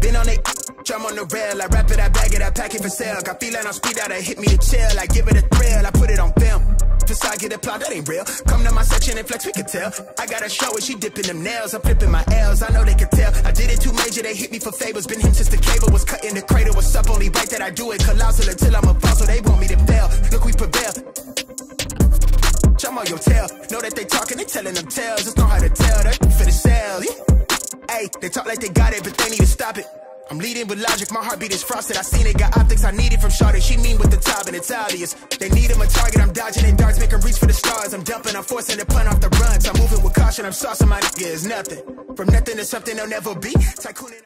They been on they I'm on the rail. I wrap it, I bag it, I pack it for sale. Got feeling on speed out, I hit me the chill. I give it a thrill, I put it on film. Just so I get applaud, that ain't real. Come to my section and flex, we can tell. I got a show and she dipping them nails. I'm flipping my L's, I know they can tell. I did it too major, they hit me for favors. Been him since the cable was cut in the crater. What's up, only right that I do it. Colossal until I'm a boss, so they want me to fail. Look, we prevail. I'm on your tail. Know that they talking, they telling them tales. Just know how to tell, they for the sale. Hey, yeah. They talk like they got it, but they need to stop it. I'm leading with logic, my heartbeat is frosted. I seen it, got optics, I need it from Shawty. She mean with the top and it's obvious. They need him a target, I'm dodging and darts. Make him reach for the stars, I'm dumping. I'm forcing the punt off the runs. I'm moving with caution, I'm saucing my nigga is nothing. From nothing to something they'll never be. Tycooning